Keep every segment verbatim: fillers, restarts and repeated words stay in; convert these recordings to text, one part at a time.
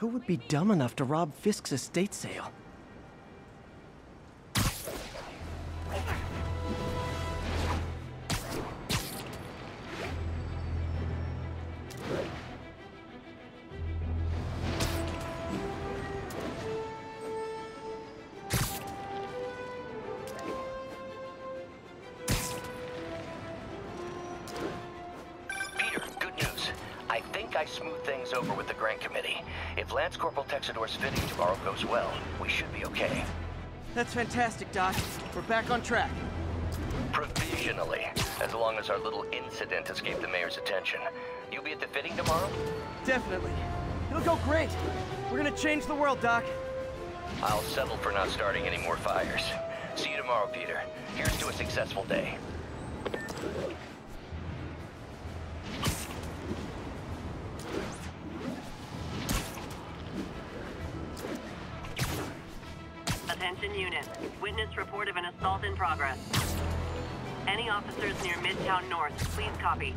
Who would be dumb enough to rob Fisk's estate sale? Lance Corporal Texador's fitting tomorrow goes well. We should be okay. That's fantastic, Doc. We're back on track. Provisionally, as long as our little incident escaped the mayor's attention. You'll be at the fitting tomorrow? Definitely. It'll go great. We're gonna change the world, Doc. I'll settle for not starting any more fires. See you tomorrow, Peter. Here's to a successful day. Unit. Witness report of an assault in progress. Any officers near Midtown North, please copy.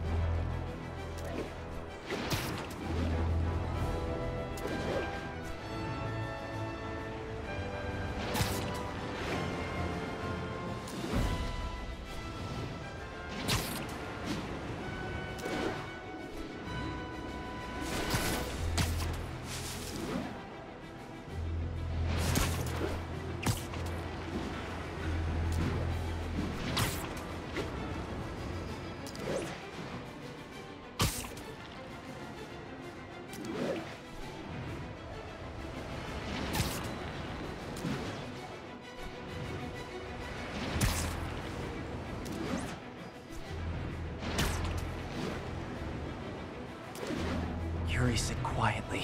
Sit quietly.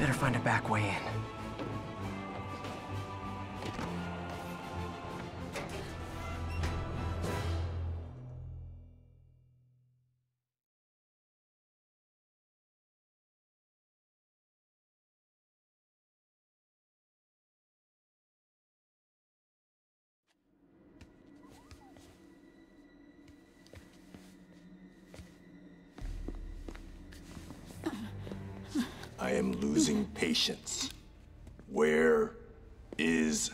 Better find a back way in. I am losing patience. Where is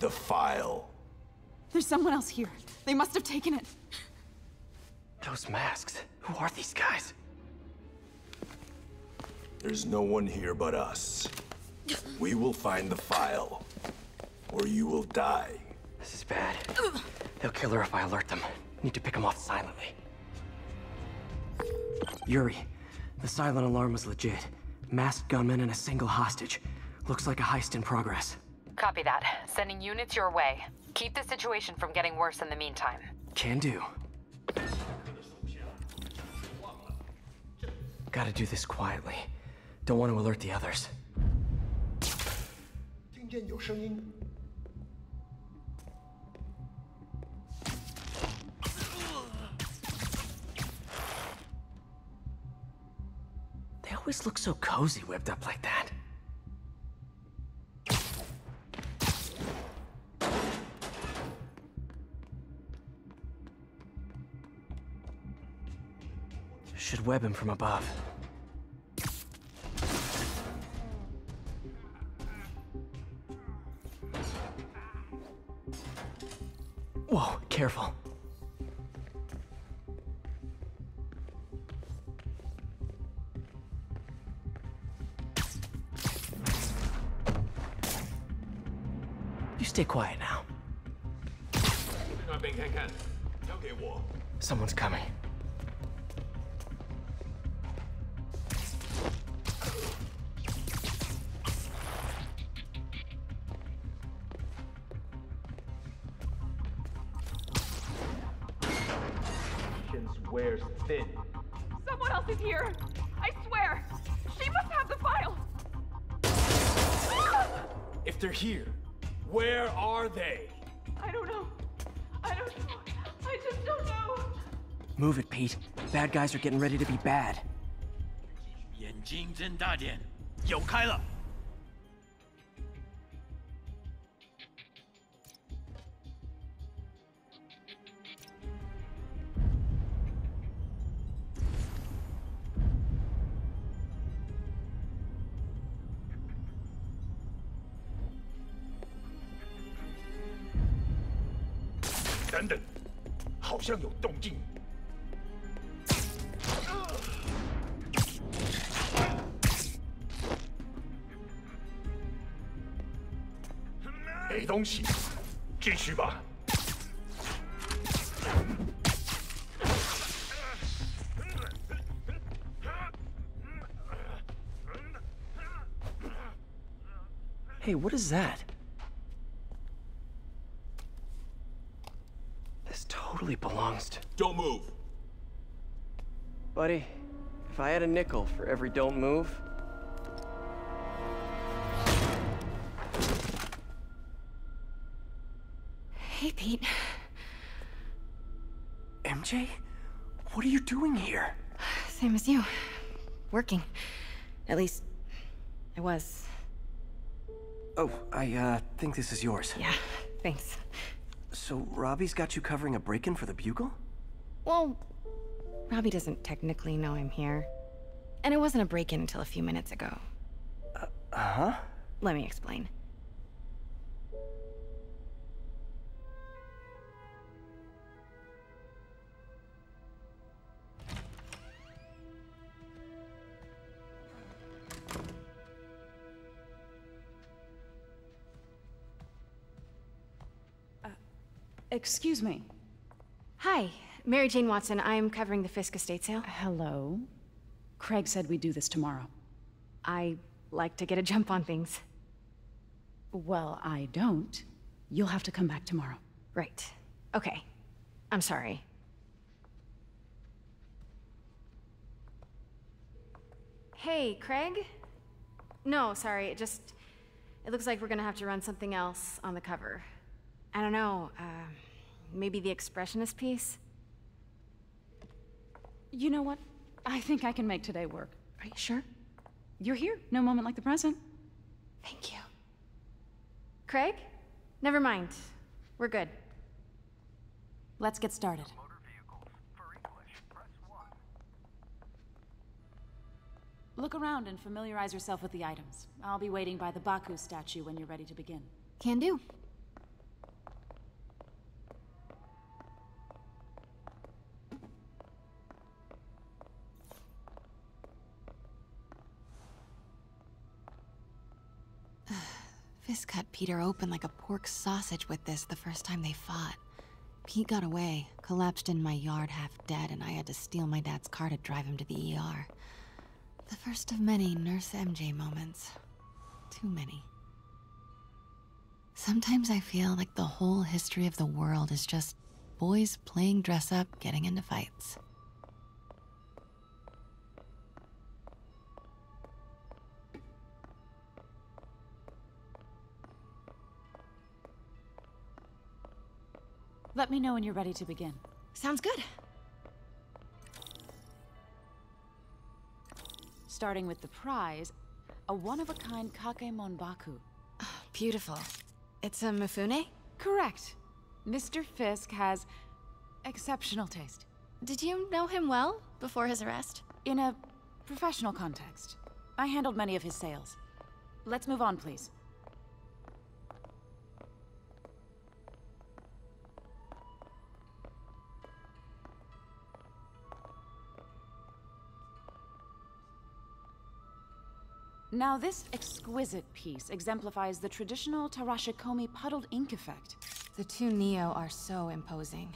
the file? There's someone else here. They must have taken it. Those masks. Who are these guys? There's no one here but us. We will find the file, or you will die. This is bad. They'll kill her if I alert them. Need to pick them off silently. Yuri, the silent alarm was legit. Masked gunmen and a single hostage. Looks like a heist in progress. Copy that. Sending units your way. Keep the situation from getting worse in the meantime. Can do. Gotta do this quietly. Don't want to alert the others. They always look so cozy whipped up like that. Should web him from above. Whoa, careful. Stay quiet now. Someone's coming. Wears thin. Someone else is here. I swear. She must have the file. If they're here, where are they? I don't know. I don't know. I just don't know. Move it, Pete. Bad guys are getting ready to be bad. 等等，好像有动静。 没东西，继续吧。Hey, what is that? This totally belongs to... Don't move. Buddy, if I had a nickel for every don't move... Hey, Pete. M J? What are you doing here? Same as you. Working. At least, I was. Oh, I, uh, think this is yours. Yeah, thanks. So, Robbie's got you covering a break-in for the Bugle? Well, Robbie doesn't technically know I'm here. And it wasn't a break-in until a few minutes ago. Uh, uh-huh? Let me explain. Excuse me. Hi, Mary Jane Watson. I'm covering the Fisk estate sale. Hello. Craig said we'd do this tomorrow. I like to get a jump on things. Well, I don't. You'll have to come back tomorrow. Right. Okay. I'm sorry. Hey, Craig? No, sorry. It just... It looks like we're gonna have to run something else on the cover. I don't know, uh, maybe the expressionist piece? You know what? I think I can make today work. Are you sure? You're here. No moment like the present. Thank you. Craig? Never mind. We're good. Let's get started. Motor vehicles for English, press one. Look around and familiarize yourself with the items. I'll be waiting by the Baku statue when you're ready to begin. Can do. Fisk cut Peter open like a pork sausage with this the first time they fought. Pete got away, collapsed in my yard half dead, and I had to steal my dad's car to drive him to the E R. The first of many Nurse M J moments. Too many. Sometimes I feel like the whole history of the world is just boys playing dress-up, getting into fights. Let me know when you're ready to begin. Sounds good. Starting with the prize, a one-of-a-kind kakemonbaku. Oh, beautiful. It's a Mifune? Correct. Mister Fisk has exceptional taste. Did you know him well before his arrest? In a professional context. I handled many of his sales. Let's move on, please. Now, this exquisite piece exemplifies the traditional Tarashikomi puddled ink effect. The two Neo are so imposing.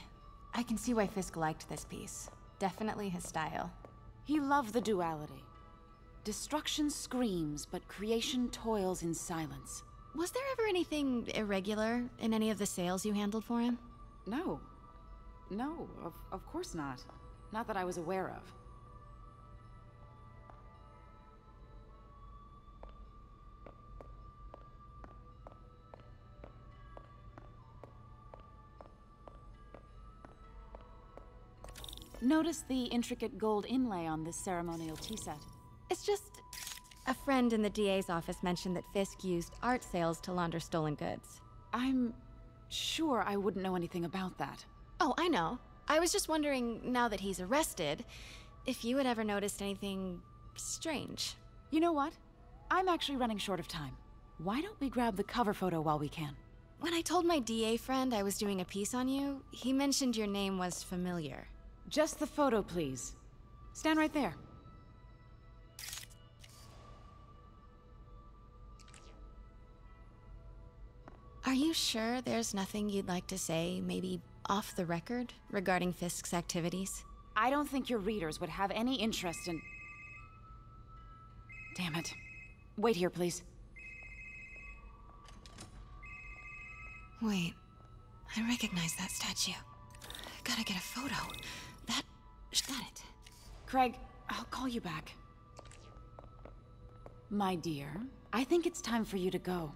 I can see why Fisk liked this piece. Definitely his style. He loved the duality. Destruction screams, but creation toils in silence. Was there ever anything irregular in any of the sales you handled for him? No. No, of, of course not. Not that I was aware of. Notice the intricate gold inlay on this ceremonial tea set. It's just... A friend in the D A's office mentioned that Fisk used art sales to launder stolen goods. I'm sure I wouldn't know anything about that. Oh, I know. I was just wondering, now that he's arrested, if you had ever noticed anything... strange. You know what? I'm actually running short of time. Why don't we grab the cover photo while we can? When I told my D A friend I was doing a piece on you, he mentioned your name was familiar. Just the photo, please. Stand right there. Are you sure there's nothing you'd like to say, maybe off the record, regarding Fisk's activities? I don't think your readers would have any interest in... Damn it. Wait here, please. Wait. I recognize that statue. Gotta get a photo. That... got it. Craig, I'll call you back. My dear, I think it's time for you to go.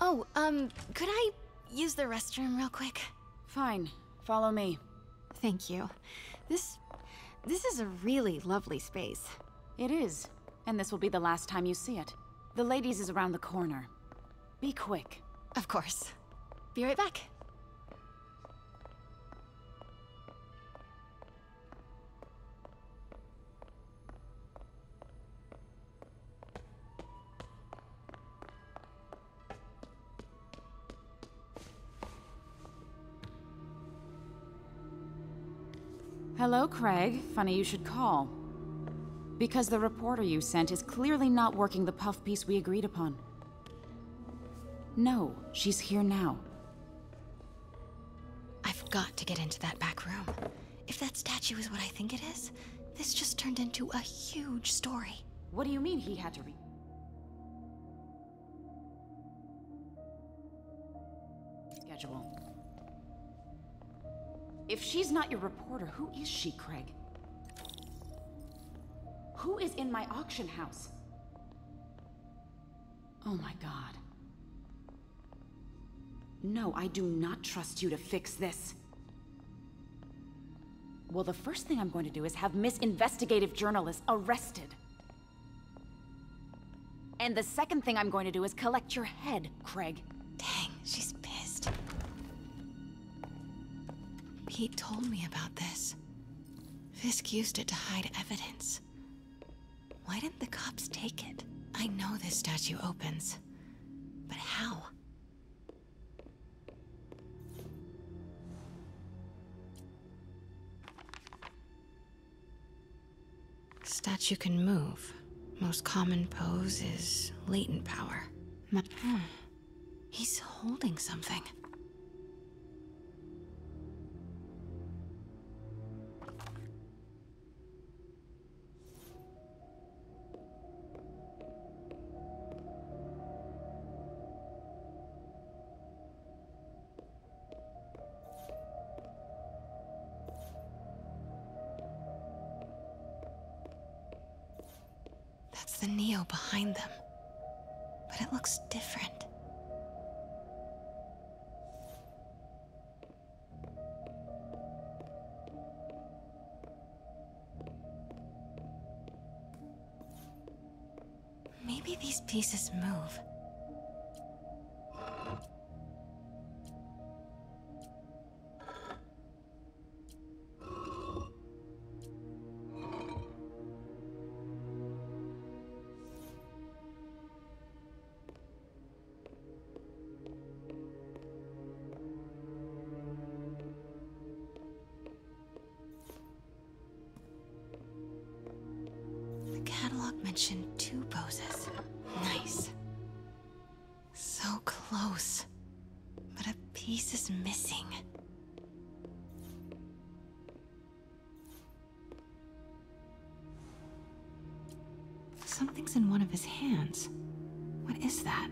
Oh, um, could I use the restroom real quick? Fine. Follow me. Thank you. This... this is a really lovely space. It is. And this will be the last time you see it. The ladies is around the corner. Be quick. Of course. Be right back. Hello, Craig. Funny you should call. Because the reporter you sent is clearly not working the puff piece we agreed upon. No, she's here now. I've got to get into that back room. If that statue is what I think it is, this just turned into a huge story. What do you mean he had to re- schedule? If she's not your reporter, who is she, Craig? Who is in my auction house? Oh my god. No, I do not trust you to fix this. Well, the first thing I'm going to do is have Miss Investigative Journalist arrested. And the second thing I'm going to do is collect your head, Craig. Dang, she's pissed. Pete told me about this. Fisk used it to hide evidence. Why didn't the cops take it? I know this statue opens, but how? Statue can move. Most common pose is latent power. Ma- hmm. He's holding something. Behind them, but it looks different. Maybe these pieces move. Something's in one of his hands. What is that?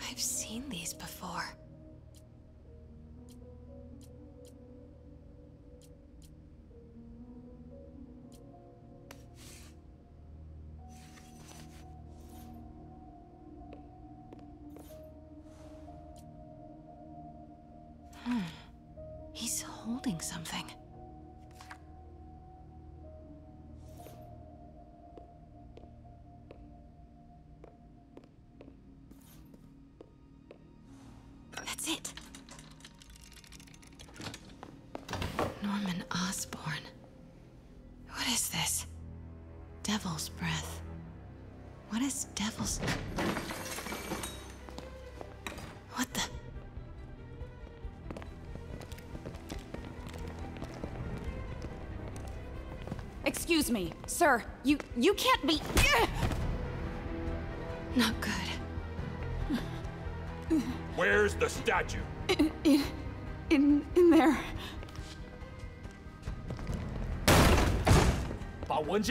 I've seen these before. Something. That's it. Norman Osborn. What is this? Devil's Breath. What is Devil's... What the... Excuse me, sir. You... you can't be... Not good. Where's the statue? In... in... in, in there. I was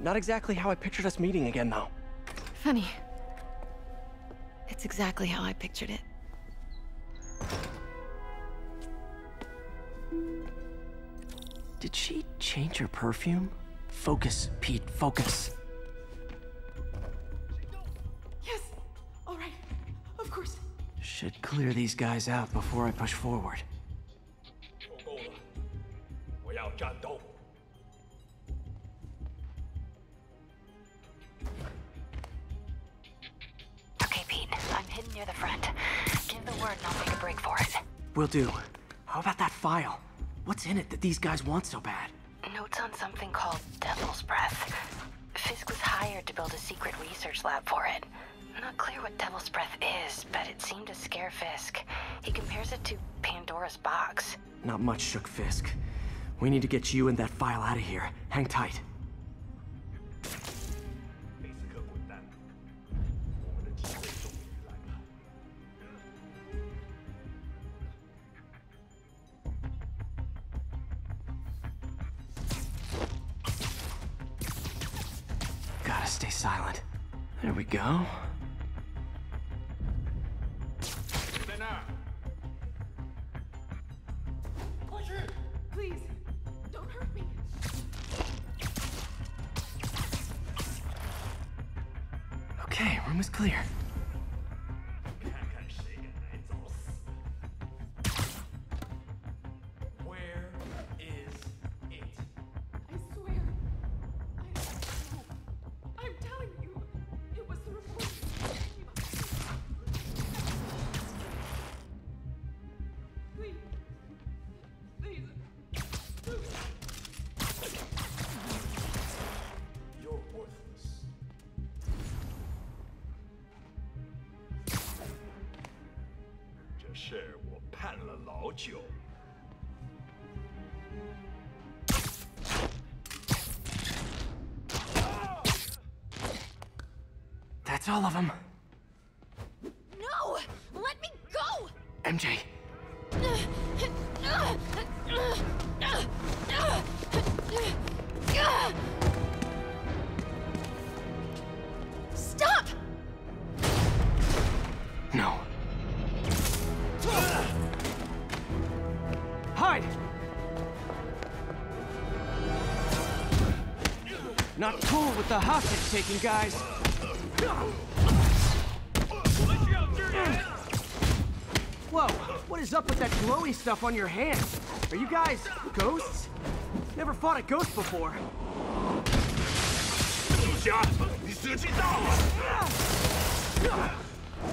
Not exactly how I pictured us meeting again, though. Funny. It's exactly how I pictured it. Did she change her perfume? Focus, Pete, focus. Should clear these guys out before I push forward. Okay, Pete. I'm hidden near the front. Give the word and I'll make a break for it. Will do. How about that file? What's in it that these guys want so bad? Notes on something called Devil's Breath. Fisk was hired to build a secret research lab for it. Not clear what Devil's Breath is, but it seemed to scare Fisk. He compares it to Pandora's box. Not much shook Fisk. We need to get you and that file out of here. Hang tight. Gotta stay silent. There we go. Clear. Where is it? I swear. I I'm telling you, it was the report. Please. Please. Please. You're worthless. That's all of them. No! Let me go! M J. Stop! No. Hide! Not cool with the hostage-taking, guys. Whoa, what is up with that glowy stuff on your hands? Are you guys ghosts? Never fought a ghost before.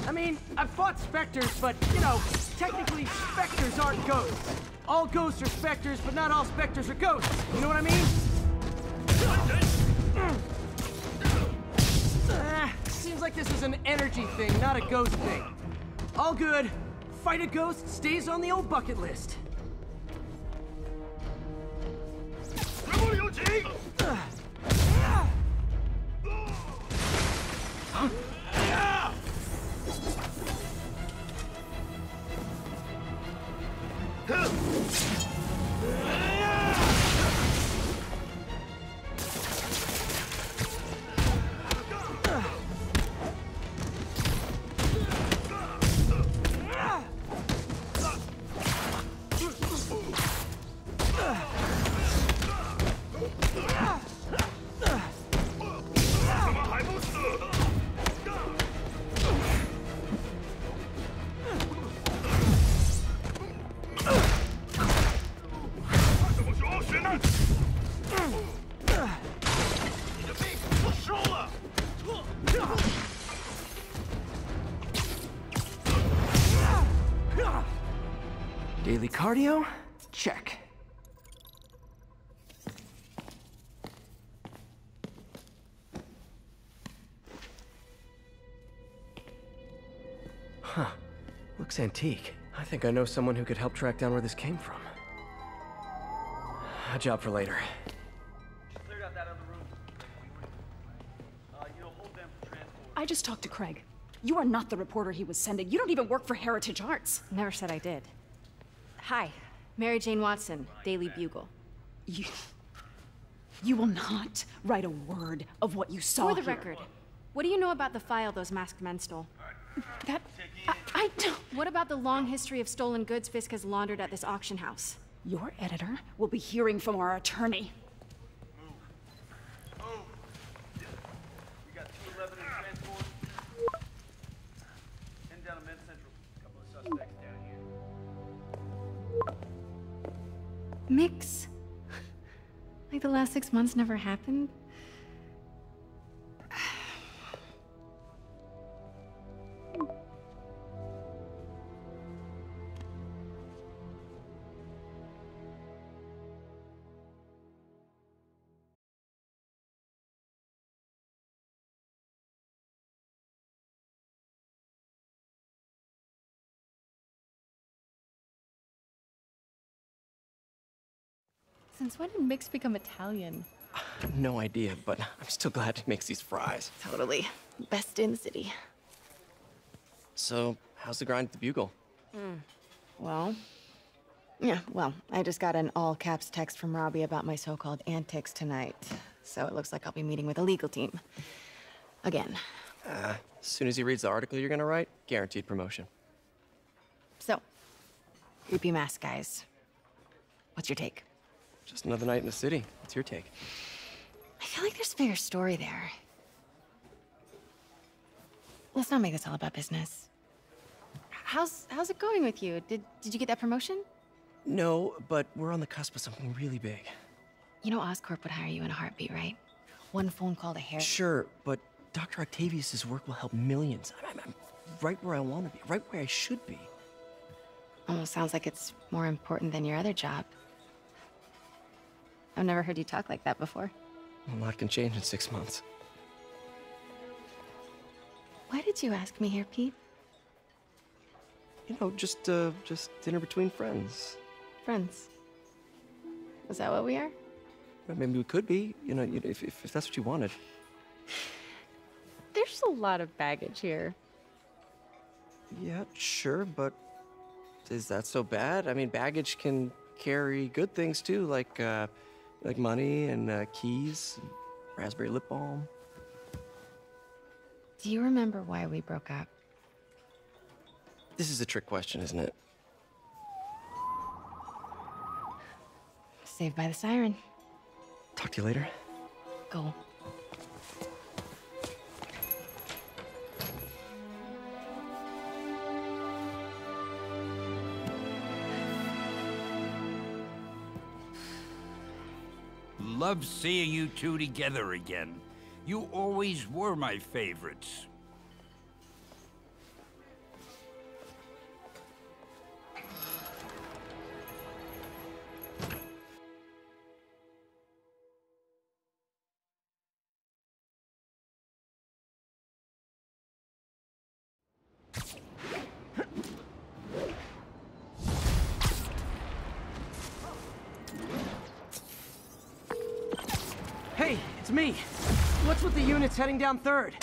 I mean, I've fought specters, but, you know, technically specters aren't ghosts. All ghosts are specters, but not all specters are ghosts. You know what I mean? Ah, seems like this is an energy thing, not a ghost thing. All good. Fight a ghost stays on the old bucket list. Huh? Daily cardio? Check. Huh. Looks antique. I think I know someone who could help track down where this came from. A job for later. I just talked to Craig. You are not the reporter he was sending. You don't even work for Heritage Arts. Never said I did. Hi. Mary Jane Watson, Daily Bugle. You... You will not write a word of what you saw. For the here. record, what do you know about the file those masked men stole? That... I, I don't... What about the long history of stolen goods Fisk has laundered at this auction house? Your editor will be hearing from our attorney. Mix? Like the last six months never happened? Since when did Mix become Italian? No idea, but I'm still glad he makes these fries. Totally. Best in the city. So, how's the grind at the Bugle? Mm. Well... Yeah, well, I just got an all-caps text from Robbie about my so-called antics tonight. So it looks like I'll be meeting with a legal team. Again. Uh, as soon as he reads the article you're gonna write, guaranteed promotion. So, creepy mask guys. What's your take? Just another night in the city. What's your take? I feel like there's a bigger story there. Let's not make this all about business. How's how's it going with you? Did did you get that promotion? No, but we're on the cusp of something really big. You know Oscorp would hire you in a heartbeat, right? One phone call to Harry. Sure, but Doctor Octavius's work will help millions. I'm, I'm right where I want to be, right where I should be. Almost sounds like it's more important than your other job. I've never heard you talk like that before. A lot can change in six months. Why did you ask me here, Pete? You know, just, uh, just dinner between friends. Friends? Is that what we are? Well, maybe we could be, you know, if, if, if that's what you wanted. There's a lot of baggage here. Yeah, sure, but is that so bad? I mean, baggage can carry good things, too, like, uh... Like money and uh, keys, and raspberry lip balm. Do you remember why we broke up? This is a trick question, isn't it? Saved by the siren. Talk to you later. Go. Love seeing you two together again. You always were my favorites. Heading down third.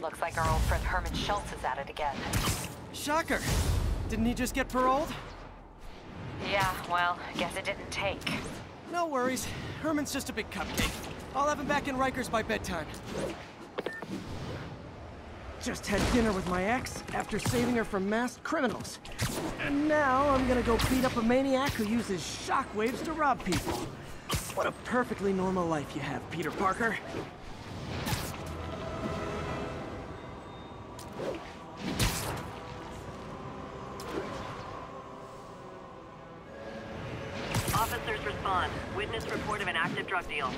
Looks like our old friend Herman Schultz is at it again. Shocker! Didn't he just get paroled? Yeah, well, guess it didn't take. No worries. Herman's just a big cupcake. I'll have him back in Rikers by bedtime. Just had dinner with my ex after saving her from masked criminals. And now I'm gonna go beat up a maniac who uses shockwaves to rob people. What a perfectly normal life you have, Peter Parker. Witness report of an active drug deal.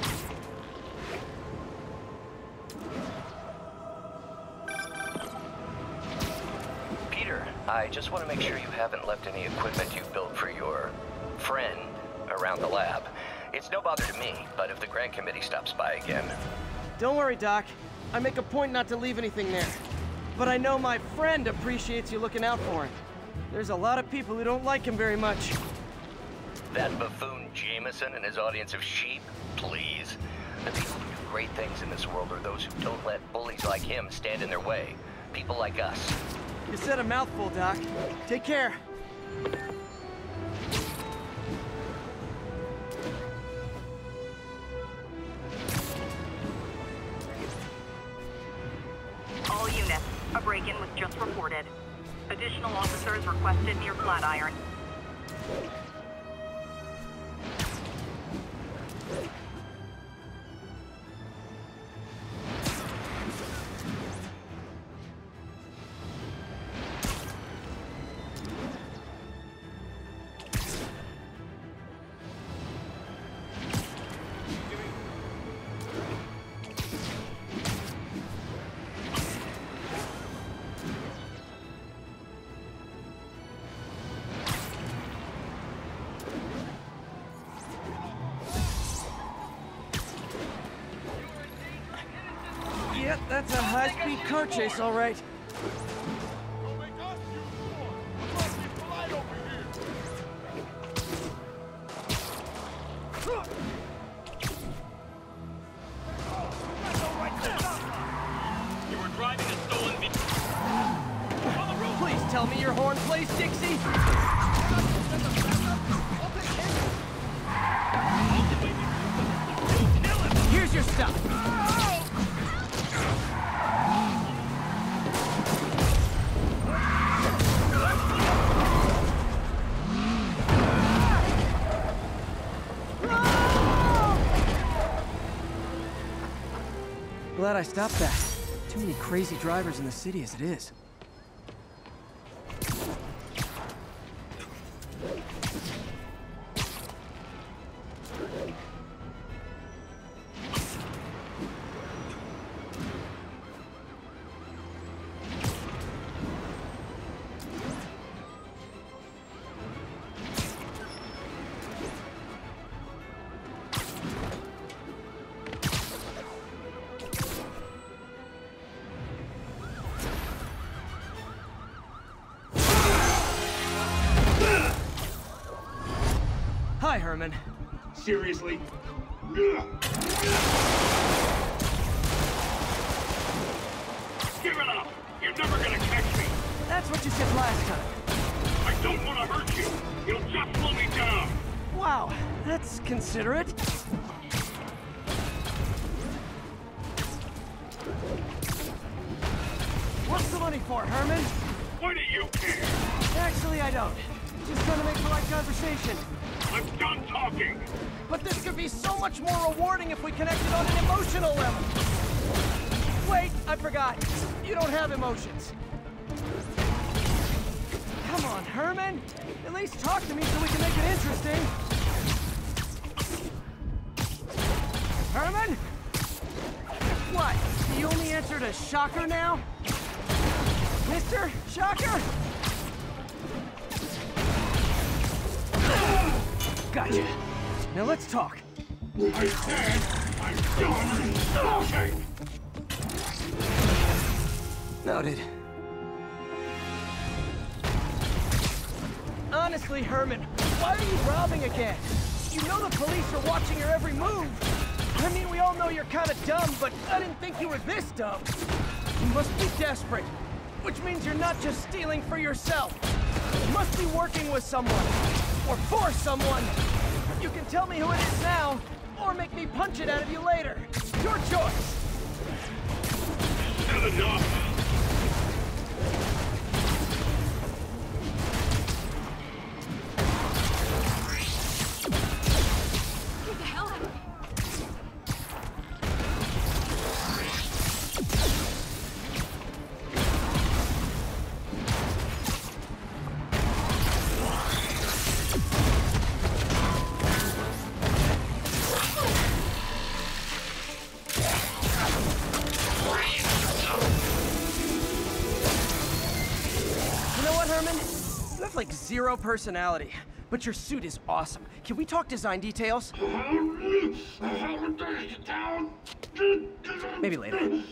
Peter, I just want to make sure you haven't left any equipment you built for your lab. It's no bother to me, but if the grant committee stops by again... Don't worry, Doc. I make a point not to leave anything there. But I know my friend appreciates you looking out for him. There's a lot of people who don't like him very much. That buffoon Jameson and his audience of sheep? Please. The people who do great things in this world are those who don't let bullies like him stand in their way. People like us. You said a mouthful, Doc. Take care. All units, a break-in was just reported. Additional officers requested near Flatiron. That's a high-speed car chase, all right. Glad I stopped that. Too many crazy drivers in the city as it is. Hi, Herman. Seriously? Give it up! You're never gonna catch me! That's what you said last time. I don't want to hurt you! You'll just slow me down! Wow, that's considerate. What's the money for, Herman? Why do you care? Actually, I don't. Just trying to make polite conversation. I'm done talking! But this could be so much more rewarding if we connected on an emotional level! Wait, I forgot. You don't have emotions. Come on, Herman! At least talk to me so we can make it interesting! Herman? What? The only answer to Shocker now? Mister Shocker? Gotcha. Now let's talk. I said I'm done talking! Noted. Honestly, Herman, why are you robbing again? You know the police are watching your every move. I mean, we all know you're kind of dumb, but I didn't think you were this dumb. You must be desperate, which means you're not just stealing for yourself. You must be working with someone. Or for someone! You can tell me who it is now, or make me punch it out of you later. Your choice! Not enough! Get the hell out of zero personality, but your suit is awesome. Can we talk design details? Maybe later.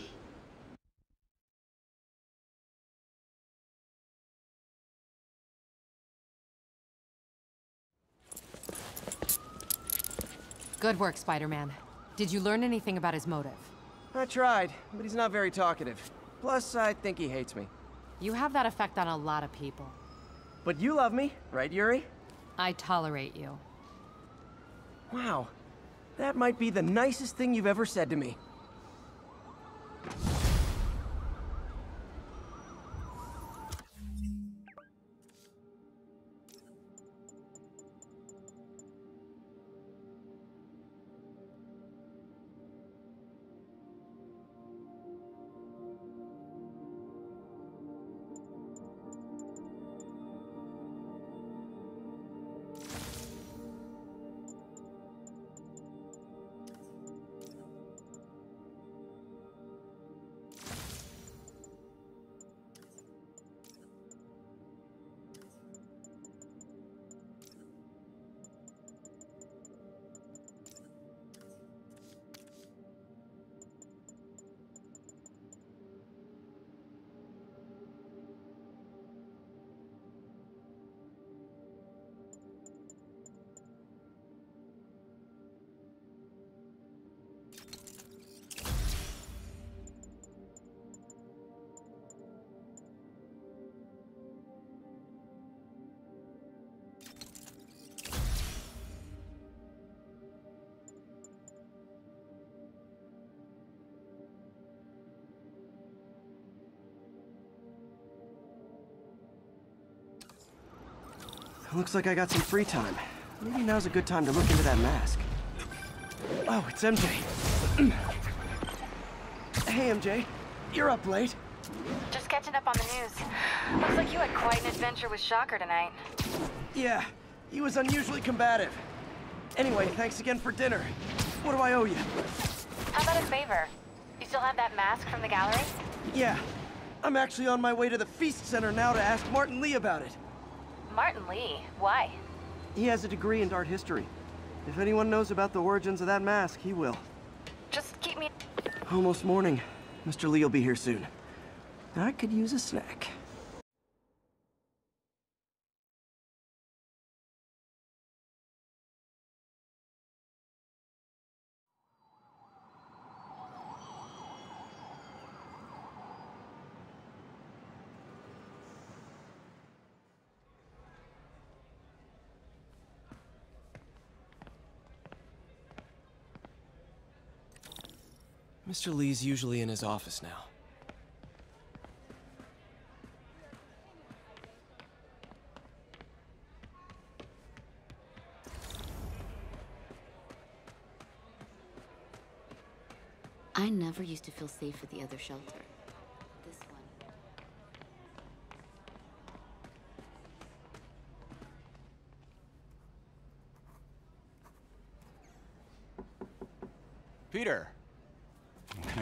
Good work, Spider-Man. Did you learn anything about his motive? I tried, but he's not very talkative. Plus, I think he hates me. You have that effect on a lot of people. But you love me, right, Yuri? I tolerate you. Wow. That might be the nicest thing you've ever said to me. Looks like I got some free time. Maybe now's a good time to look into that mask. Oh, it's M J. Hey, M J. You're up late. Just catching up on the news. Looks like you had quite an adventure with Shocker tonight. Yeah, he was unusually combative. Anyway, thanks again for dinner. What do I owe you? How about a favor? You still have that mask from the gallery? Yeah. I'm actually on my way to the Feast Center now to ask Martin Li about it. Martin Li? Why? He has a degree in art history. If anyone knows about the origins of that mask, he will. Just keep me... Almost morning. Mister Li will be here soon. I could use a snack. Mister Li's usually in his office now. I never used to feel safe at the other shelter. This one. Peter. What can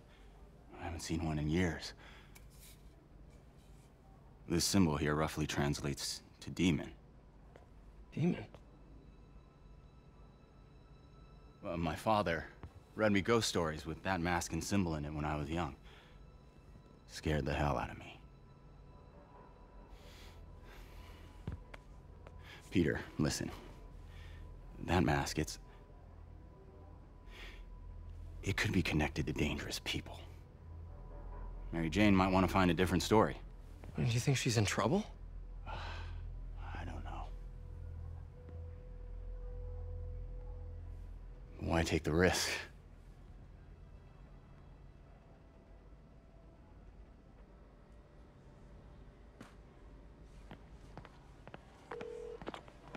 I haven't seen one in years. This symbol here roughly translates to demon. Demon? Well, my father read me ghost stories with that mask and symbol in it when I was young. Scared the hell out of me. Peter, listen. That mask, it's... it could be connected to dangerous people. Mary Jane might want to find a different story. Do you think she's in trouble? I don't know. Why take the risk?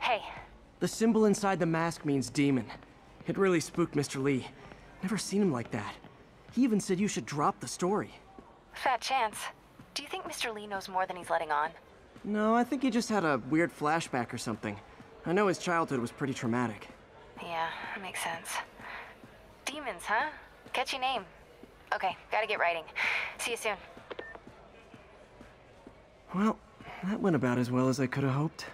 Hey. The symbol inside the mask means demon. It really spooked Mister Li. Never seen him like that. He even said you should drop the story. Fat chance. Do you think Mister Li knows more than he's letting on? No, I think he just had a weird flashback or something. I know his childhood was pretty traumatic. Yeah, that makes sense. Demons, huh? Catchy name. Okay, gotta get writing. See you soon. Well, that went about as well as I could have hoped.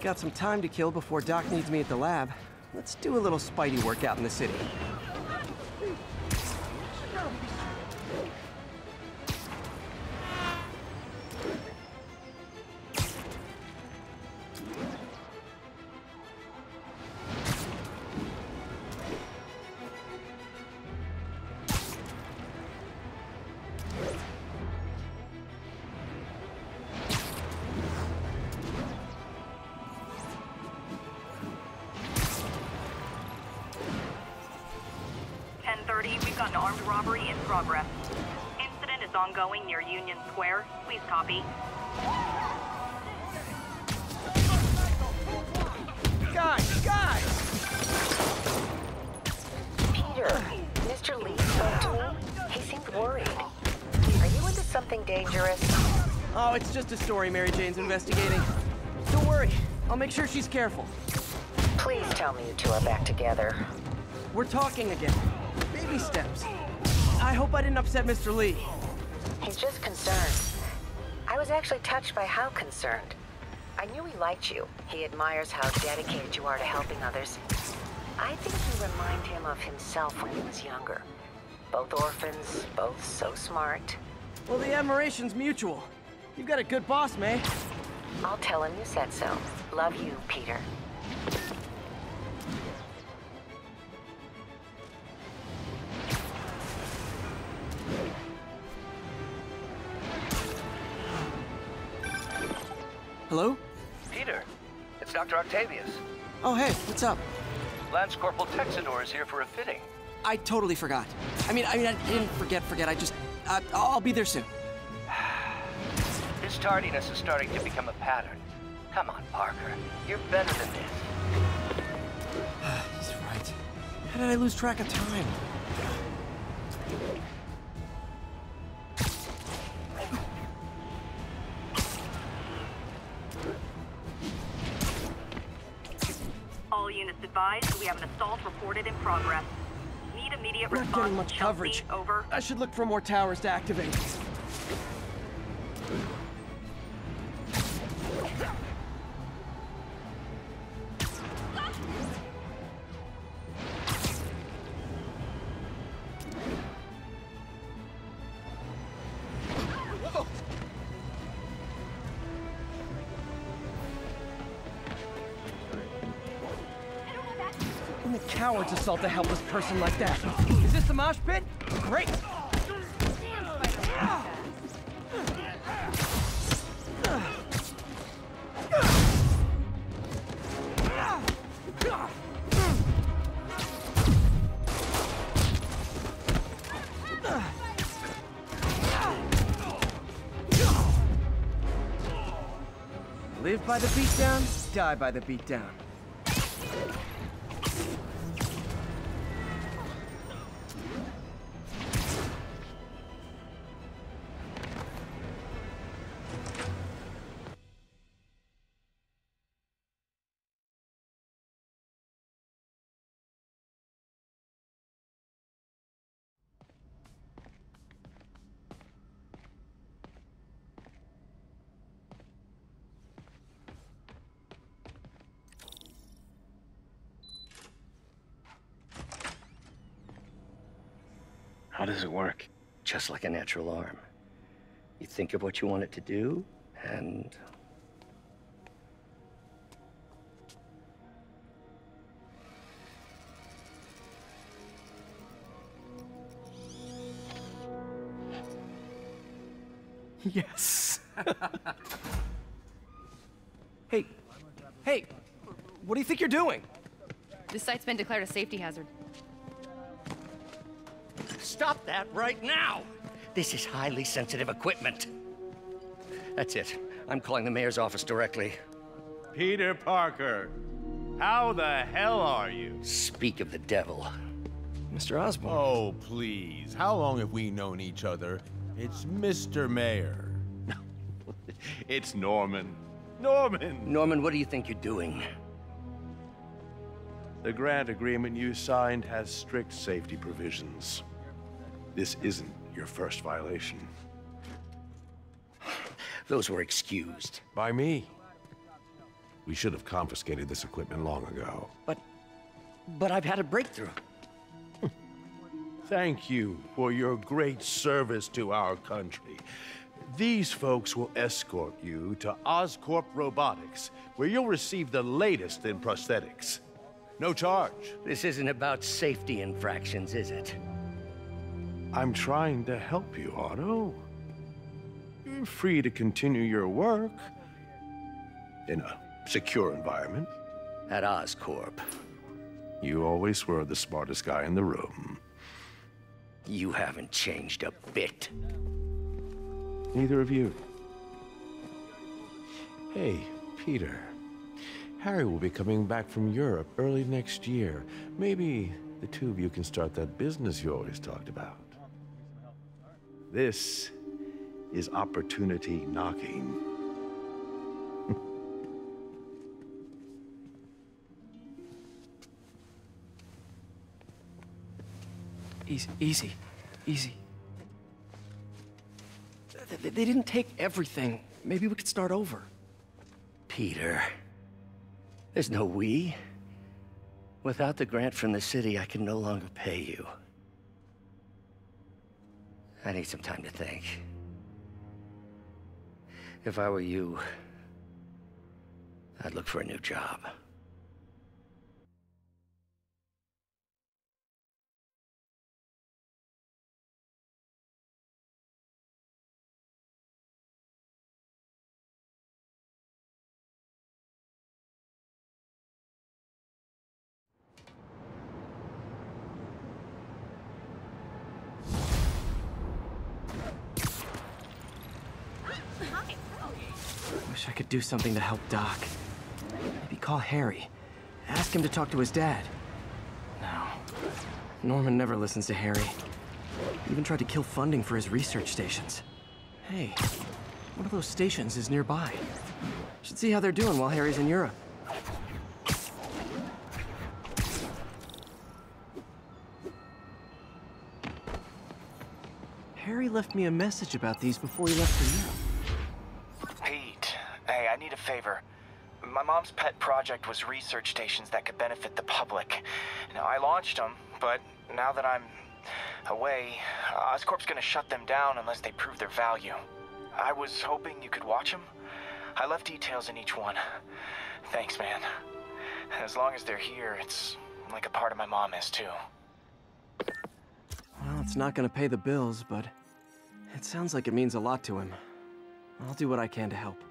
Got some time to kill before Doc needs me at the lab. Let's do a little Spidey work out in the city. It's just a story Mary Jane's investigating. Don't worry, I'll make sure she's careful. Please tell me you two are back together. We're talking again. Baby steps. I hope I didn't upset Mister Li. He's just concerned. I was actually touched by how concerned. I knew he liked you. He admires how dedicated you are to helping others. I think you remind him of himself when he was younger. Both orphans, both so smart. Well, the admiration's mutual. You've got a good boss, May. I'll tell him you said so. Love you, Peter. Hello? Peter, it's Doctor Octavius. Oh, hey, what's up? Lance Corporal Texador is here for a fitting. I totally forgot. I mean, I mean, I didn't forget, forget. I just, uh, I'll be there soon. His tardiness is starting to become a pattern. Come on, Parker. You're better than this. He's right. How did I lose track of time? All units advised, we have an assault reported in progress. Need immediate response. Not getting much coverage. Over. I should look for more towers to activate. Cowards assault a helpless person like that. Is this the mosh pit? Great! Live by the beatdown, die by the beatdown. How does it work? Just like a natural arm. You think of what you want it to do, and... Yes. Hey, hey, what do you think you're doing? This site's been declared a safety hazard. Stop that right now! This is highly sensitive equipment. That's it. I'm calling the mayor's office directly. Peter Parker, how the hell are you? Speak of the devil. Mister Osborn. Oh, please. How long have we known each other? It's Mister Mayor. No. It's Norman. Norman! Norman, what do you think you're doing? The grant agreement you signed has strict safety provisions. This isn't your first violation. Those were excused. By me. We should have confiscated this equipment long ago. But... but I've had a breakthrough. Thank you for your great service to our country. These folks will escort you to Oscorp Robotics, where you'll receive the latest in prosthetics. No charge. This isn't about safety infractions, is it? I'm trying to help you, Otto. You're free to continue your work in a secure environment. At Oscorp. You always were the smartest guy in the room. You haven't changed a bit. Neither of you. Hey, Peter. Harry will be coming back from Europe early next year. Maybe the two of you can start that business you always talked about. This is opportunity knocking. Easy, easy, easy. They, they didn't take everything. Maybe we could start over. Peter, there's no we. Without the grant from the city, I can no longer pay you. I need some time to think. If I were you, I'd look for a new job. I could do something to help Doc. Maybe call Harry. Ask him to talk to his dad. No. Norman never listens to Harry. He even tried to kill funding for his research stations. Hey, one of those stations is nearby. Should see how they're doing while Harry's in Europe. Harry left me a message about these before he left for Europe. Need a favor. My mom's pet project was research stations that could benefit the public. Now, I launched them, but now that I'm away, Oscorp's gonna shut them down unless they prove their value. I was hoping you could watch them. I left details in each one. Thanks, man. As long as they're here, it's like a part of my mom is, too. Well, it's not gonna pay the bills, but it sounds like it means a lot to him. I'll do what I can to help.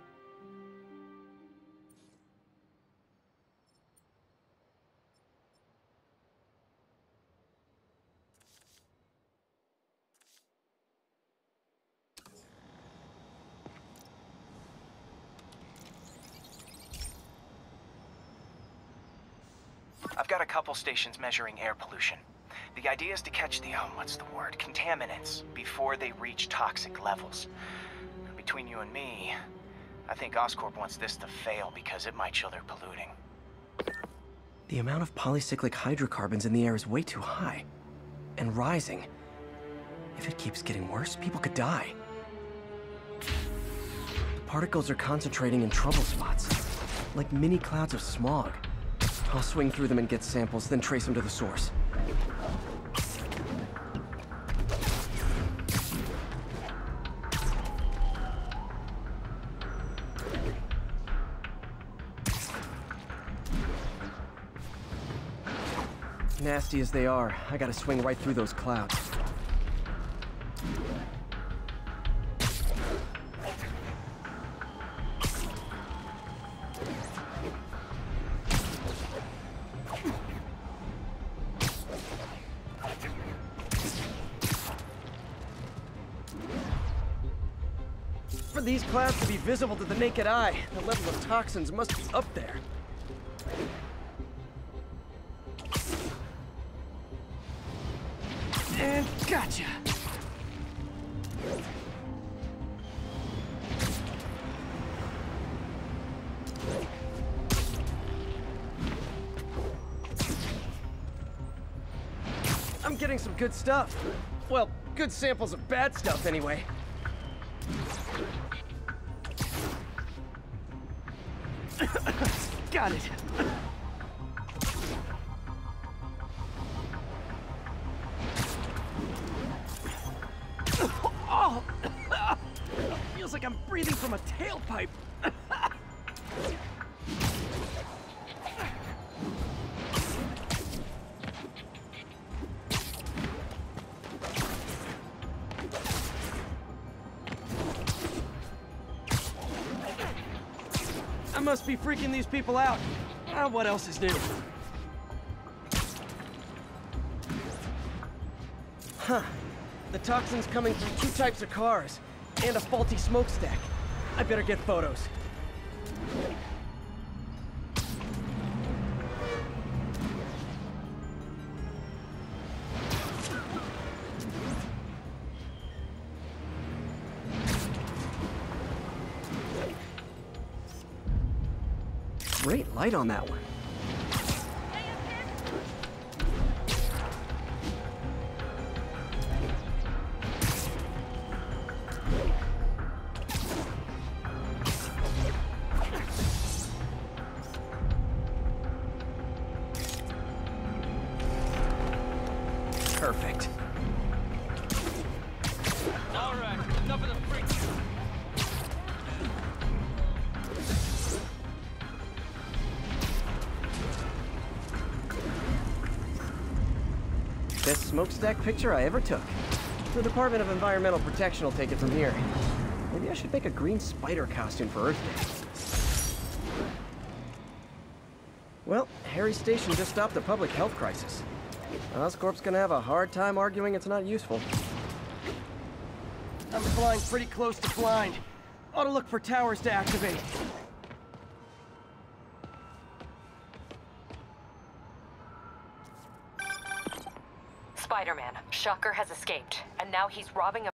I've got a couple stations measuring air pollution. The idea is to catch the, um, what's the word, contaminants before they reach toxic levels. Between you and me, I think Oscorp wants this to fail because it might show they're polluting. The amount of polycyclic hydrocarbons in the air is way too high. And rising. If it keeps getting worse, people could die. The particles are concentrating in trouble spots, like mini clouds of smog. I'll swing through them and get samples, then trace them to the source. Nasty as they are, I gotta swing right through those clouds. these clouds to be visible to the naked eye. The level of toxins must be up there. And gotcha! I'm getting some good stuff. Well, good samples of bad stuff, anyway. Got it. Oh. Feels like I'm breathing from a tailpipe. Must be freaking these people out. Ah, what else is new? Huh. The toxin's coming through two types of cars and a faulty smokestack. I better get photos. Great light on that one. Perfect. All right, enough of the freaks. Best smokestack picture I ever took. The Department of Environmental Protection will take it from here. Maybe I should make a green spider costume for Earth Day. Well, Harry's station just stopped a public health crisis. Oscorp's gonna have a hard time arguing it's not useful. I'm flying pretty close to blind. Ought to look for towers to activate. Spider-Man, Shocker has escaped, and now he's robbing a